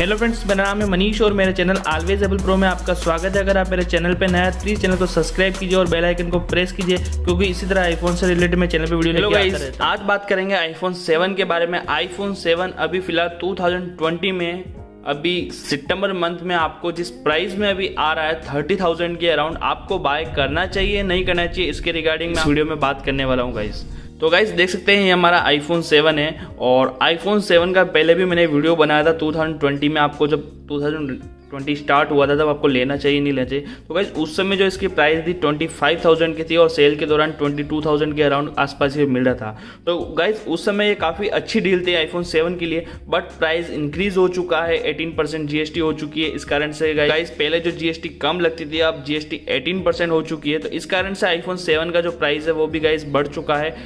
Hello friends, मेरा नाम है मनीष और मेरे चैनल ऑलवेज एपल प्रो में आपका स्वागत है। अगर आप मेरे चैनल पर नया प्लीज चैनल को सब्सक्राइब कीजिए और बेल आइकन को प्रेस कीजिए, क्योंकि इसी तरह आईफोन से रिलेटेड मैं चैनल पे वीडियो लेके आता रहता हूं। आज बात करेंगे आईफोन 7 के बारे में। आईफोन 7 अभी फिलहाल 2020 में अभी सितंबर मंथ में आपको जिस प्राइस में अभी आ रहा है 30,000 के अराउंड, आपको बाय करना चाहिए नहीं करना चाहिए, इसके रिगार्डिंग मैं वीडियो में बात करने वाला हूँ गाइस। तो गाइस देख सकते हैं ये हमारा iPhone 7 है और iPhone 7 का पहले भी मैंने वीडियो बनाया था 2020 में। आपको जब 2020 स्टार्ट हुआ था तब आपको लेना चाहिए नहीं लेना चाहिए। तो गाइस उस समय जो इसकी प्राइस थी 25,000 की थी और सेल के दौरान 22,000 के अराउंड आसपास ये मिल रहा था। तो गाइस उस समय ये काफ़ी अच्छी डील थी iPhone 7 के लिए, बट प्राइस इंक्रीज हो चुका है। 18% GST हो चुकी है, इस कारण से गाइस पहले जो GST कम लगती थी अब GST 18% हो चुकी है। तो इस कारण से iPhone 7 का जो प्राइस है वो भी गाइस बढ़ चुका है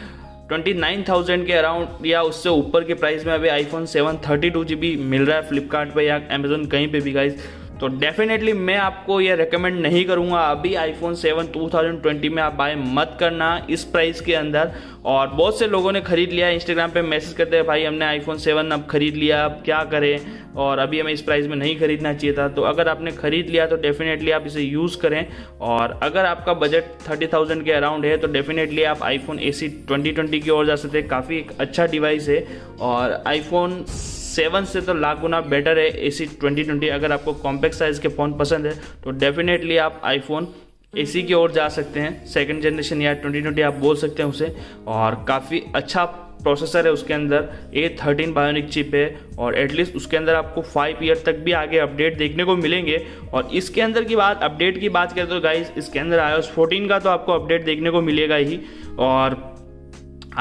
29,000 के अराउंड या उससे ऊपर के प्राइस में। अभी iPhone 7 32GB मिल रहा है फ्लिपकार्ट पे या अमेजोन कहीं पे भी गाइस। तो डेफिनेटली मैं आपको ये रेकमेंड नहीं करूँगा, अभी iPhone 7 2020 में आप बाय मत करना इस प्राइस के अंदर। और बहुत से लोगों ने खरीद लिया, इंस्टाग्राम पे मैसेज करते हैं भाई हमने iPhone 7 अब खरीद लिया, अब क्या करें और अभी हमें इस प्राइस में नहीं खरीदना चाहिए था। तो अगर आपने खरीद लिया तो डेफिनेटली आप इसे यूज़ करें, और अगर आपका बजट 30,000 के अराउंड है तो डेफिनेटली आप iPhone SE 2020 की ओर जा सकते हैं। काफ़ी एक अच्छा डिवाइस है और iPhone 7 से तो लाख गुना बेटर है एसी 2020। अगर आपको कॉम्पैक्ट साइज़ के फ़ोन पसंद है तो डेफिनेटली आप iPhone एसी की ओर जा सकते हैं, सेकंड जनरेशन या 2020 आप बोल सकते हैं उसे। और काफ़ी अच्छा प्रोसेसर है उसके अंदर, A13 बायोनिक चिप है और एटलीस्ट उसके अंदर आपको 5 ईयर तक भी आगे अपडेट देखने को मिलेंगे। और इसके अंदर की बात अपडेट की बात करें तो गाइज इसके अंदर iOS 14 का तो आपको अपडेट देखने को मिलेगा ही, और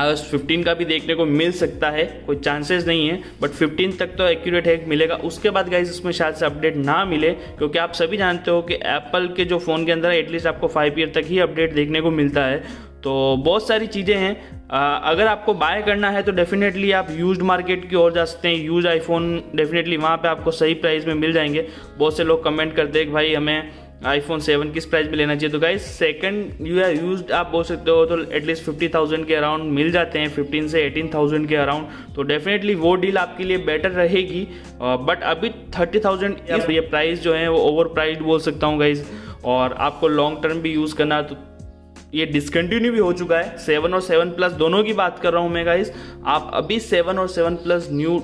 iOS 15 का भी देखने को मिल सकता है, कोई चांसेस नहीं है, बट 15 तक तो एक्यूरेट हैक मिलेगा। उसके बाद गाइस इसमें शायद से अपडेट ना मिले, क्योंकि आप सभी जानते हो कि एप्पल के जो फ़ोन के अंदर एटलीस्ट आपको 5 ईयर तक ही अपडेट देखने को मिलता है। तो बहुत सारी चीज़ें हैं, अगर आपको बाय करना है तो डेफिनेटली आप यूज्ड मार्केट की ओर जा सकते हैं। यूज आईफोन डेफिनेटली वहाँ पर आपको सही प्राइस में मिल जाएंगे। बहुत से लोग कमेंट करते हैं कि भाई हमें iPhone 7 किस प्राइस में लेना चाहिए, तो गाइस सेकंड यूज्ड आप बोल सकते हो तो एटलीस्ट 50,000 के अराउंड मिल जाते हैं, 15 से 18,000 के अराउंड। तो डेफिनेटली वो डील आपके लिए बेटर रहेगी, बट अभी 30,000 ये प्राइस जो है वो ओवर प्राइस्ड बोल सकता हूँ गाइस। और आपको लॉन्ग टर्म भी यूज़ करना है तो ये डिसकंटिन्यू भी हो चुका है। 7 और 7 प्लस दोनों की बात कर रहा हूँ मैं गाइस। आप अभी 7 और 7 प्लस न्यू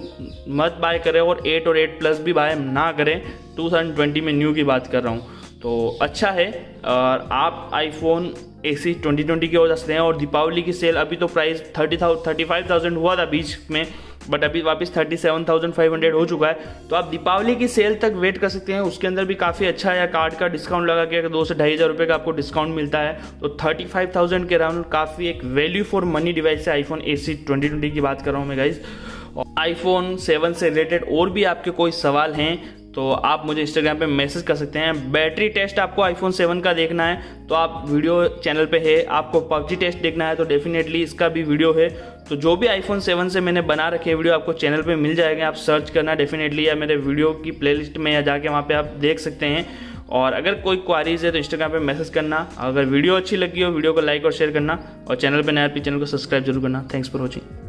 मत बाय करें और 8 प्लस भी बाय ना करें, 2020 में न्यू की बात कर रहा हूँ। तो अच्छा है, और आप iPhone SE 2020 की ओर जा सकते हैं। और दीपावली की सेल अभी तो प्राइस 35,000 हुआ था बीच में, बट अभी वापस 37,500 हो चुका है। तो आप दीपावली की सेल तक वेट कर सकते हैं, उसके अंदर भी काफ़ी अच्छा है। कार्ड का डिस्काउंट लगा के 2 से 2,500 रुपये का आपको डिस्काउंट मिलता है। तो 35,000 के अराउंड काफ़ी एक वैल्यू फॉर मनी डिवाइस है iPhone SE 2020 की बात कर रहा हूँ मैं गाइज। iPhone 7 से रिलेटेड और भी आपके कोई सवाल हैं तो आप मुझे इंस्टाग्राम पे मैसेज कर सकते हैं। बैटरी टेस्ट आपको iPhone 7 का देखना है तो आप वीडियो चैनल पे है, आपको PUBG टेस्ट देखना है तो डेफिनेटली इसका भी वीडियो है। तो जो भी iPhone 7 से मैंने बना रखे वीडियो आपको चैनल पे मिल जाएंगे, आप सर्च करना डेफिनेटली या मेरे वीडियो की प्लेलिस्ट में या जाके वहाँ पे आप देख सकते हैं। और अगर कोई क्वारीज है तो इंस्टाग्राम पे मैसेज करना। अगर वीडियो अच्छी लगी हो वीडियो को लाइक और शेयर करना, और चैनल पर नया चैनल को सब्सक्राइब जरूर करना। Thanks for watching.